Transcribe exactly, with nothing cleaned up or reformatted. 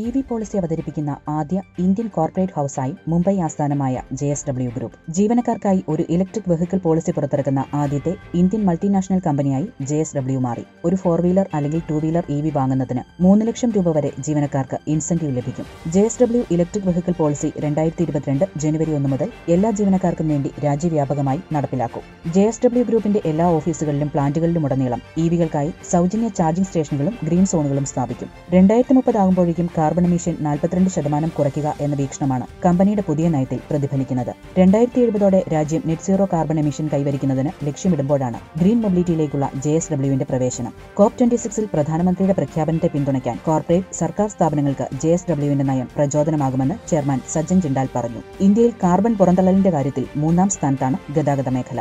E V policy അവതരിപ്പിക്കുന്ന ആദ്യ Indian corporate ഹൌസായി Mumbai ആസ്ഥാനമായ ജെ എസ് ഡബ്ല്യു ഗ്രൂപ്പ് ജീവനക്കാർക്കായി ഒരു ഇലക്ട്രിക് വെഹിക്കിൾ പോളിസി പുറത്തിറക്കുന്ന ആദ്യത്തെ ഇന്ത്യൻ മൾട്ടിനാഷണൽ കമ്പനിയായി ജെ എസ് ഡബ്ല്യു മാറി. ഒരു ഫോർ വീലർ അല്ലെങ്കിൽ ടു വീലർ ഇ വി വാങ്ങുന്നതിന് മൂന്ന് ലക്ഷം രൂപ വരെ ജീവനക്കാർക്ക് ഇൻസെന്റീവ് ലഭിക്കും. J S W electric vehicle policy രണ്ടായിരത്തി ഇരുപത്തിരണ്ട് ജനുവരി ഒന്ന് മുതൽ എല്ലാ ജീവനക്കാർക്കും വേണ്ടി രാജ്യവ്യാപകമായി നടപ്പിലാക്കും. ജെ എസ് ഡബ്ല്യു ഗ്രൂപ്പിന്റെ എല്ലാ ഓഫീസുകളിലും പ്ലാന്റുകളിലുടനീളം ഇ വികൾക്കായി സൗജന്യ ചാർജിംഗ് സ്റ്റേഷനുകളും ഗ്രീൻ സോണുകളും സ്ഥാപിക്കും. രണ്ടായിരത്തി മുപ്പതാകുമ്പോഴേക്കും കാർബൺ എമിഷൻ നാൽപ്പത്തിരണ്ട് ശതമാനം കുറയ്ക്കുക എന്ന വീക്ഷണമാണ് കമ്പനിയുടെ പുതിയ നയത്തിൽ പ്രതിഫലിക്കുന്നത്. രണ്ടായിരത്തി എഴുപതോടെ രാജ്യം നെറ്റ് സീറോ കാർബൺ എമിഷൻ കൈവരിക്കുന്നതിന് ലക്ഷ്യമിടുമ്പോഴാണ് ഗ്രീൻ മൊബിലിറ്റിയിലേക്കുള്ള ജെ എസ് ഡബ്ല്യുവിന്റെ പ്രവേശനം. കോപ്പ് ട്വന്റി സിക്സിൽ പ്രധാനമന്ത്രിയുടെ പ്രഖ്യാപനത്തെ പിന്തുണയ്ക്കാൻ കോർപ്പറേറ്റ് സർക്കാർ സ്ഥാപനങ്ങൾക്ക് ജെ എസ് ഡബ്ല്യുവിന്റെ നയം പ്രചോദനമാകുമെന്ന് ചെയർമാൻ സജ്ജൻ ജിണ്ടാൽ പറഞ്ഞു. ഇന്ത്യയിൽ കാർബൺ പുറന്തള്ളലിന്റെ കാര്യത്തിൽ മൂന്നാം സ്ഥാനത്താണ് ഗതാഗത മേഖല.